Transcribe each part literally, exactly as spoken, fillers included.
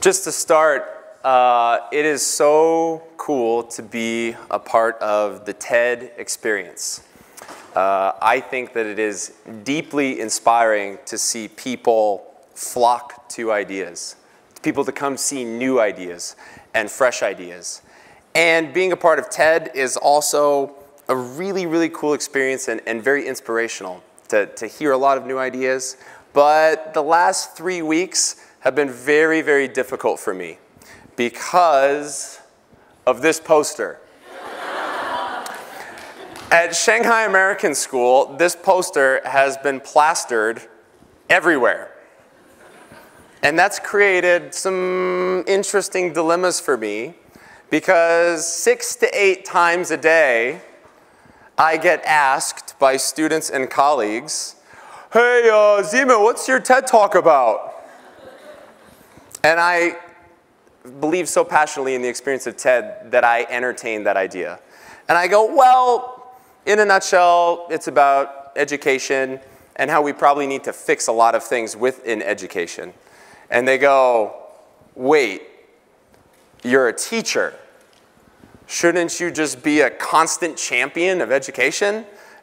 Just to start, uh, it is so cool to be a part of the TED experience. Uh, I think that it is deeply inspiring to see people flock to ideas, people to come see new ideas and fresh ideas. And being a part of TED is also a really, really cool experience and, and very inspirational to, to hear a lot of new ideas. But the last three weeks have been very, very difficult for me because of this poster. At Shanghai American School, this poster has been plastered everywhere. And that's created some interesting dilemmas for me because six to eight times a day, I get asked by students and colleagues, "Hey, uh, Zeman, what's your TED Talk about?" And I believe so passionately in the experience of TED that I entertain that idea. And I go, well, in a nutshell, it's about education and how we probably need to fix a lot of things within education. And they go, wait, you're a teacher. Shouldn't you just be a constant champion of education?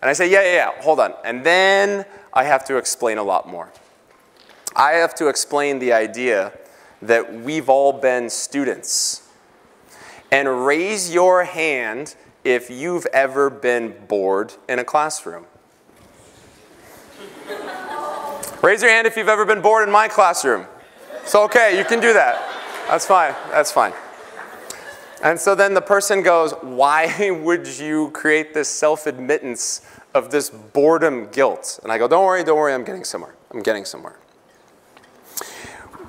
And I say, yeah, yeah, yeah, hold on. And then I have to explain a lot more. I have to explain the idea that we've all been students. And raise your hand if you've ever been bored in a classroom. Raise your hand if you've ever been bored in my classroom. It's okay, you can do that. That's fine, that's fine. And so then the person goes, why would you create this self-admittance of this boredom guilt? And I go, don't worry, don't worry, I'm getting somewhere. I'm getting somewhere.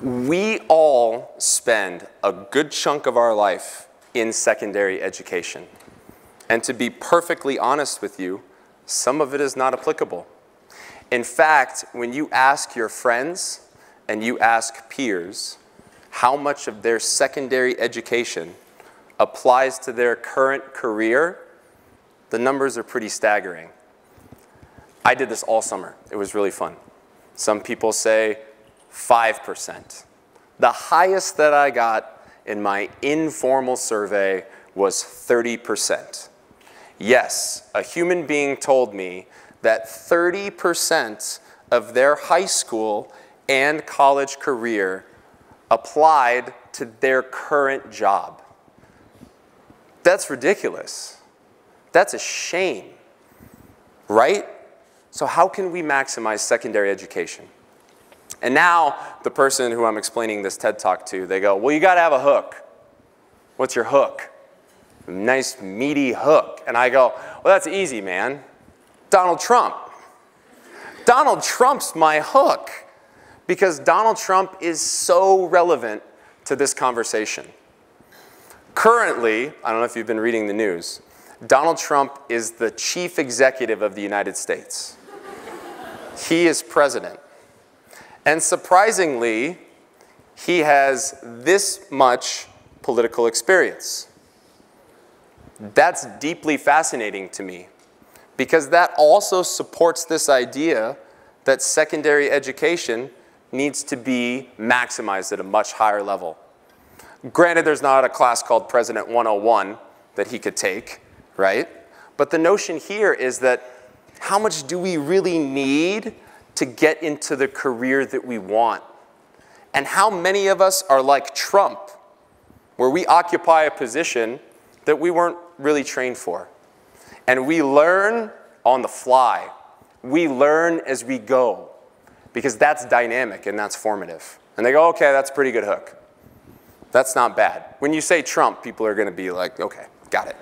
We all spend a good chunk of our life in secondary education. And to be perfectly honest with you, some of it is not applicable. In fact, when you ask your friends and you ask peers how much of their secondary education applies to their current career, the numbers are pretty staggering. I did this all summer. It was really fun. Some people say five percent. The highest that I got in my informal survey was thirty percent. Yes, a human being told me that thirty percent of their high school and college career applied to their current job. That's ridiculous. That's a shame, right? So how can we maximize secondary education? And now the person who I'm explaining this TED Talk to, they go, well, you gotta have a hook. What's your hook? Nice meaty hook. And I go, well, that's easy, man. Donald Trump. Donald Trump's my hook because Donald Trump is so relevant to this conversation. Currently, I don't know if you've been reading the news, Donald Trump is the chief executive of the United States. He is president. And surprisingly, he has this much political experience. That's deeply fascinating to me because that also supports this idea that secondary education needs to be maximized at a much higher level. Granted, there's not a class called President one oh one that he could take, right? But the notion here is that how much do we really need to get into the career that we want? And how many of us are like Trump, where we occupy a position that we weren't really trained for. And we learn on the fly. We learn as we go because that's dynamic and that's formative. And they go, okay, that's a pretty good hook. That's not bad. When you say Trump, people are gonna be like, okay, got it.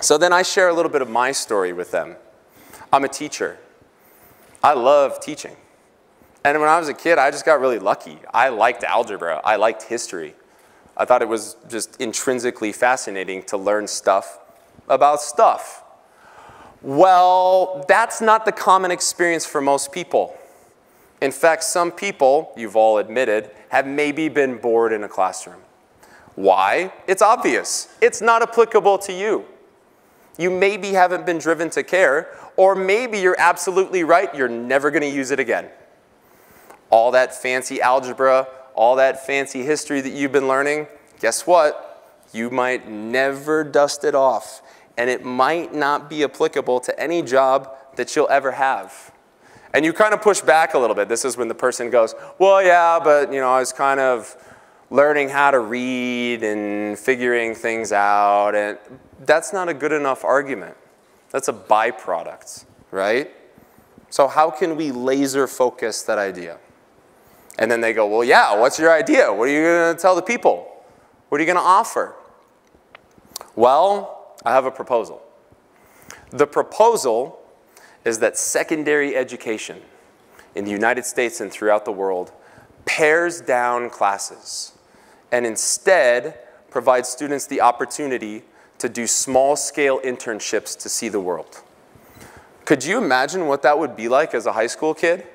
So then I share a little bit of my story with them. I'm a teacher. I love teaching. And when I was a kid, I just got really lucky. I liked algebra, I liked history. I thought it was just intrinsically fascinating to learn stuff about stuff. Well, that's not the common experience for most people. In fact, some people, you've all admitted, have maybe been bored in a classroom. Why? It's obvious. It's not applicable to you. You maybe haven't been driven to care, or maybe you're absolutely right, you're never going to use it again. All that fancy algebra, all that fancy history that you've been learning, guess what? You might never dust it off, and it might not be applicable to any job that you'll ever have. And you kind of push back a little bit. This is when the person goes, well, yeah, but you know, I was kind of learning how to read and figuring things out. And that's not a good enough argument. That's a byproduct, right? So how can we laser focus that idea? And then they go, well, yeah, what's your idea? What are you going to tell the people? What are you going to offer? Well, I have a proposal. The proposal is that secondary education in the United States and throughout the world pairs down classes and instead provides students the opportunity to do small-scale internships to see the world. Could you imagine what that would be like as a high school kid?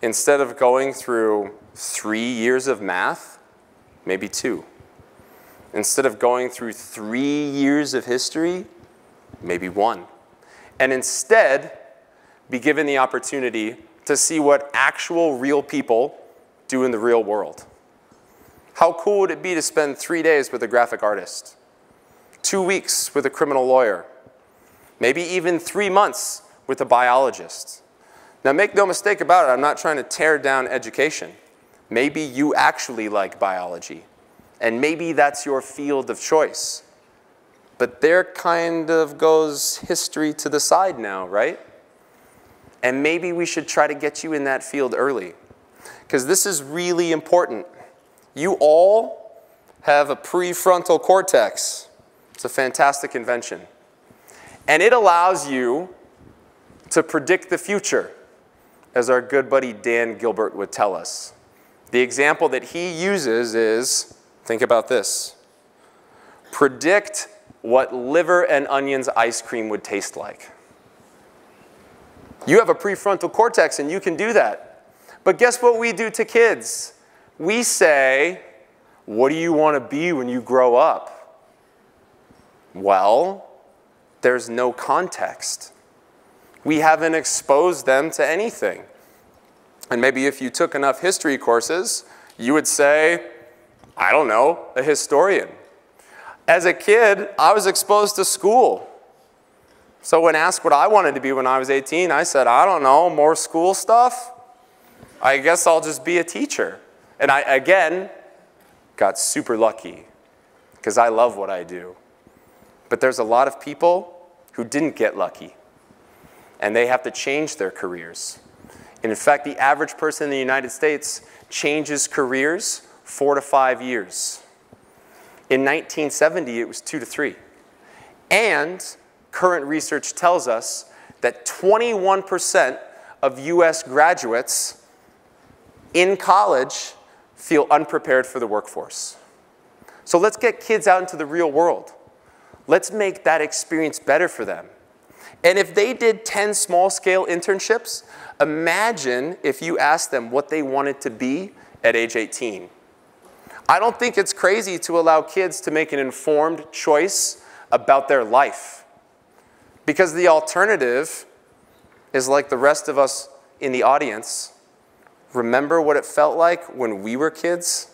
Instead of going through three years of math, maybe two. Instead of going through three years of history, maybe one. And instead, be given the opportunity to see what actual real people do in the real world. How cool would it be to spend three days with a graphic artist, two weeks with a criminal lawyer, maybe even three months with a biologist? Now, make no mistake about it, I'm not trying to tear down education. Maybe you actually like biology, and maybe that's your field of choice. But there kind of goes history to the side now, right? And maybe we should try to get you in that field early, because this is really important. You all have a prefrontal cortex. It's a fantastic invention. And it allows you to predict the future, as our good buddy Dan Gilbert would tell us. The example that he uses is, think about this, predict what liver and onions ice cream would taste like. You have a prefrontal cortex and you can do that. But guess what we do to kids? We say, what do you want to be when you grow up? Well, there's no context. We haven't exposed them to anything. And maybe if you took enough history courses, you would say, I don't know, a historian. As a kid, I was exposed to school. So when asked what I wanted to be when I was eighteen, I said, I don't know, more school stuff? I guess I'll just be a teacher. And I, again, got super lucky because I love what I do. But there's a lot of people who didn't get lucky, and they have to change their careers. And in fact, the average person in the United States changes careers four to five years. In nineteen seventy, it was two to three. And current research tells us that twenty-one percent of U S graduates in college feel unprepared for the workforce. So let's get kids out into the real world. Let's make that experience better for them. And if they did ten small-scale internships, imagine if you asked them what they wanted to be at age eighteen. I don't think it's crazy to allow kids to make an informed choice about their life, because the alternative is like the rest of us in the audience. Remember what it felt like when we were kids?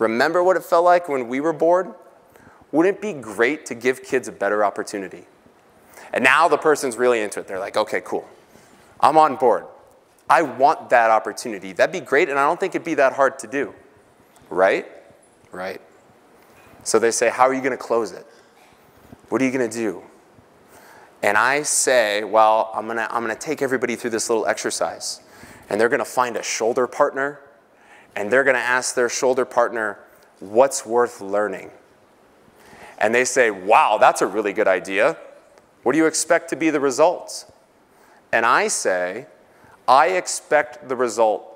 Remember what it felt like when we were bored? Wouldn't it be great to give kids a better opportunity? And now the person's really into it. They're like, okay, cool. I'm on board. I want that opportunity. That'd be great, and I don't think it'd be that hard to do. Right? Right. So they say, how are you going to close it? What are you going to do? And I say, well, I'm going to I'm going to take everybody through this little exercise. And they're going to find a shoulder partner. And they're going to ask their shoulder partner, what's worth learning? And they say, wow, that's a really good idea. What do you expect to be the result? And I say, I expect the result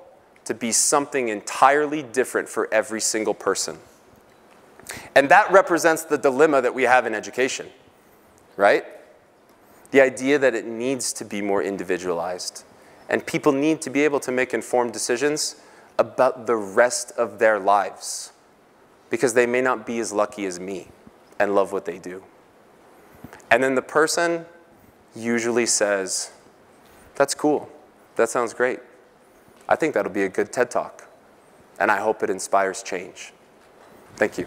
to be something entirely different for every single person. And that represents the dilemma that we have in education, right? The idea that it needs to be more individualized, and people need to be able to make informed decisions about the rest of their lives, because they may not be as lucky as me and love what they do. And then the person usually says, that's cool, that sounds great. I think that'll be a good TED Talk. and I hope it inspires change. Thank you.